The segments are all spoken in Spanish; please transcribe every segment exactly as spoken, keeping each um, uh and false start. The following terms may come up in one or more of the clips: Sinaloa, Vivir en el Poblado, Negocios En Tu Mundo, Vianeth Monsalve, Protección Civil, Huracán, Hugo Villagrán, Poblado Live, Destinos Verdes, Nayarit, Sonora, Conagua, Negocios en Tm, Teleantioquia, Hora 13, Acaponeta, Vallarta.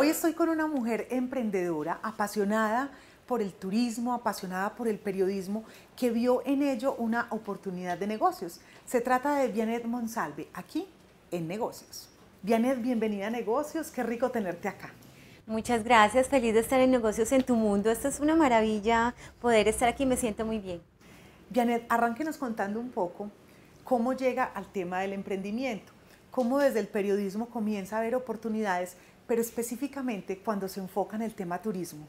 Hoy estoy con una mujer emprendedora, apasionada por el turismo, apasionada por el periodismo, que vio en ello una oportunidad de negocios. Se trata de Vianeth Monsalve, aquí en Negocios. Vianeth, bienvenida a Negocios, qué rico tenerte acá. Muchas gracias, feliz de estar en Negocios en tu mundo, esto es una maravilla poder estar aquí, me siento muy bien. Vianeth, arránquenos contando un poco cómo llega al tema del emprendimiento, cómo desde el periodismo comienza a haber oportunidades, pero específicamente cuando se enfoca en el tema turismo.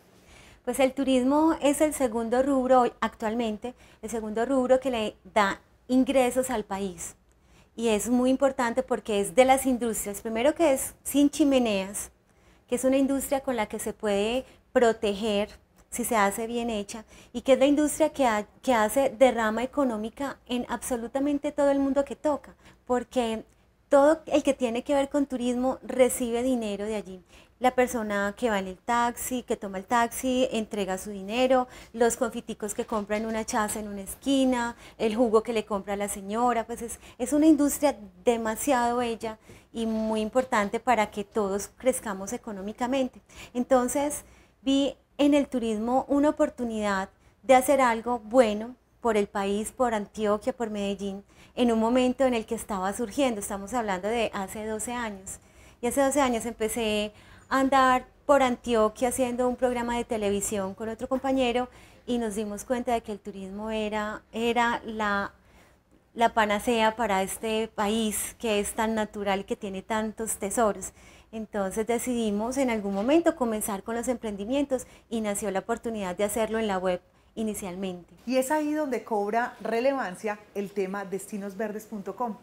Pues el turismo es el segundo rubro actualmente, el segundo rubro que le da ingresos al país. Y es muy importante porque es de las industrias, primero que es sin chimeneas, que es una industria con la que se puede proteger si se hace bien hecha, y que es la industria que, ha, que hace derrama económica en absolutamente todo el mundo que toca, porque todo el que tiene que ver con turismo recibe dinero de allí. La persona que va en el taxi, que toma el taxi, entrega su dinero, los confiticos que compra en una chaza en una esquina, el jugo que le compra a la señora, pues es, es una industria demasiado bella y muy importante para que todos crezcamos económicamente. Entonces vi en el turismo una oportunidad de hacer algo bueno por el país, por Antioquia, por Medellín, en un momento en el que estaba surgiendo, estamos hablando de hace doce años, y hace doce años empecé a andar por Antioquia haciendo un programa de televisión con otro compañero y nos dimos cuenta de que el turismo era, era la, la panacea para este país que es tan natural, que tiene tantos tesoros. Entonces decidimos en algún momento comenzar con los emprendimientos y nació la oportunidad de hacerlo en la web inicialmente. Y es ahí donde cobra relevancia el tema destinos verdes punto com,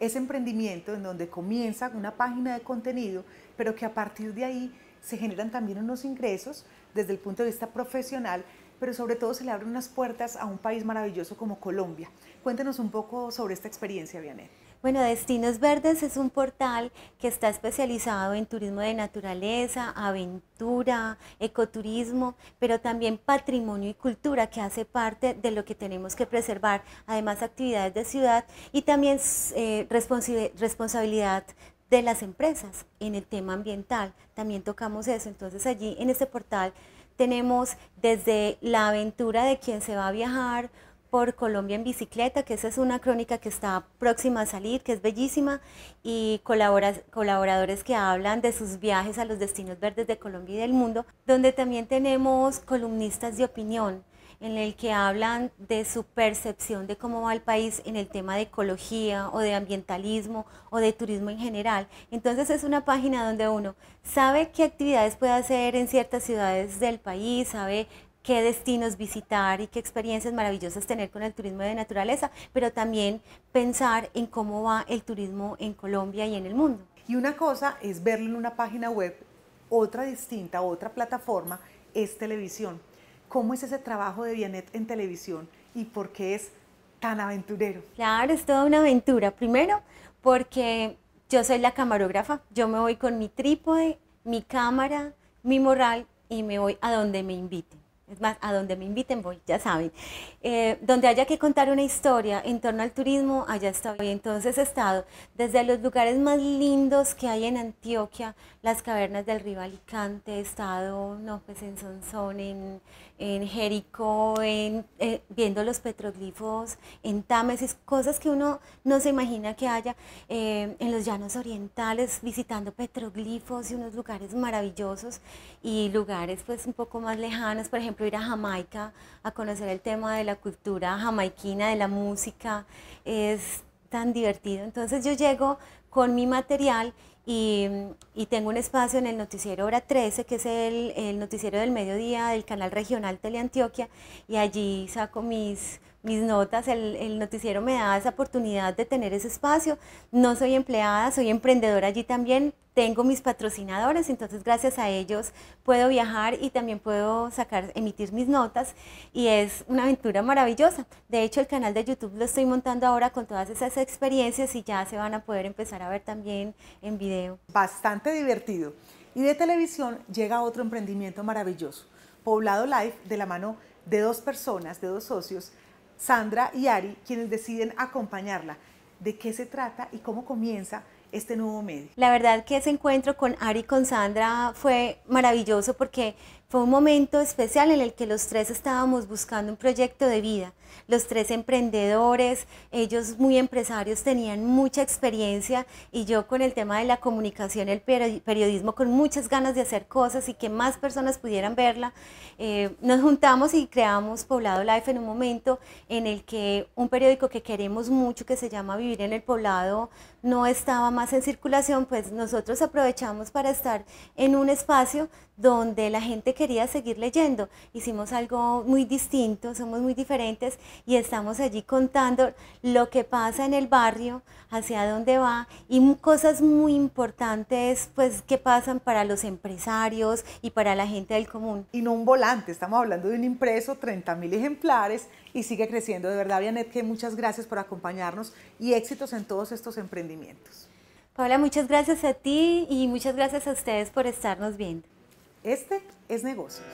ese emprendimiento en donde comienza una página de contenido, pero que a partir de ahí se generan también unos ingresos desde el punto de vista profesional, pero sobre todo se le abren unas puertas a un país maravilloso como Colombia. Cuéntenos un poco sobre esta experiencia, Vianeth. Bueno, Destinos Verdes es un portal que está especializado en turismo de naturaleza, aventura, ecoturismo, pero también patrimonio y cultura, que hace parte de lo que tenemos que preservar, además actividades de ciudad y también eh, responsabilidad de las empresas en el tema ambiental, también tocamos eso. Entonces allí en este portal tenemos desde la aventura de quien se va a viajar por Colombia en bicicleta, que esa es una crónica que está próxima a salir, que es bellísima, y colaboradores que hablan de sus viajes a los destinos verdes de Colombia y del mundo, donde también tenemos columnistas de opinión, en el que hablan de su percepción de cómo va el país en el tema de ecología o de ambientalismo o de turismo en general. Entonces es una página donde uno sabe qué actividades puede hacer en ciertas ciudades del país, sabe qué destinos visitar y qué experiencias maravillosas tener con el turismo de naturaleza, pero también pensar en cómo va el turismo en Colombia y en el mundo. Y una cosa es verlo en una página web, otra distinta, otra plataforma es televisión. ¿Cómo es ese trabajo de Vianeth en televisión y por qué es tan aventurero? Claro, es toda una aventura. Primero, porque yo soy la camarógrafa, yo me voy con mi trípode, mi cámara, mi morral y me voy a donde me inviten. Es más, a donde me inviten voy, ya saben. Eh, donde haya que contar una historia en torno al turismo, allá estoy. Entonces he estado desde los lugares más lindos que hay en Antioquia, las cavernas del río Alicante, he estado no, pues en Sonsón, en, en Jericó, en, eh, viendo los petroglifos, en Támesis, cosas que uno no se imagina que haya, eh, en los llanos orientales, visitando petroglifos y unos lugares maravillosos y lugares pues un poco más lejanos, por ejemplo, ir a Jamaica a conocer el tema de la cultura jamaiquina, de la música, es tan divertido. Entonces yo llego con mi material y, y tengo un espacio en el noticiero Hora trece, que es el, el noticiero del mediodía del canal regional Teleantioquia, y allí saco mis, mis notas. El, el noticiero me da esa oportunidad de tener ese espacio. No soy empleada, soy emprendedora allí también. Tengo mis patrocinadores, entonces gracias a ellos puedo viajar y también puedo sacar, emitir mis notas, y es una aventura maravillosa. De hecho, el canal de YouTube lo estoy montando ahora con todas esas experiencias y ya se van a poder empezar a ver también en video. Bastante divertido. Y de televisión llega otro emprendimiento maravilloso, Poblado Live, de la mano de dos personas, de dos socios, Sandra y Ari, quienes deciden acompañarla. ¿De qué se trata y cómo comienza este nuevo medio? La verdad que ese encuentro con Ari y con Sandra fue maravilloso porque fue un momento especial en el que los tres estábamos buscando un proyecto de vida. Los tres emprendedores, ellos muy empresarios, tenían mucha experiencia y yo con el tema de la comunicación, el periodismo, con muchas ganas de hacer cosas y que más personas pudieran verla. Eh, nos juntamos y creamos Poblado Live en un momento en el que un periódico que queremos mucho, que se llama Vivir en el Poblado, no estaba más en circulación, pues nosotros aprovechamos para estar en un espacio donde la gente quería seguir leyendo. Hicimos algo muy distinto, somos muy diferentes y estamos allí contando lo que pasa en el barrio, hacia dónde va y cosas muy importantes pues que pasan para los empresarios y para la gente del común. Y no un volante, estamos hablando de un impreso, treinta mil ejemplares y sigue creciendo. De verdad, Vianeth, que muchas gracias por acompañarnos y éxitos en todos estos emprendimientos. Paula, muchas gracias a ti y muchas gracias a ustedes por estarnos viendo. Este es Negocios.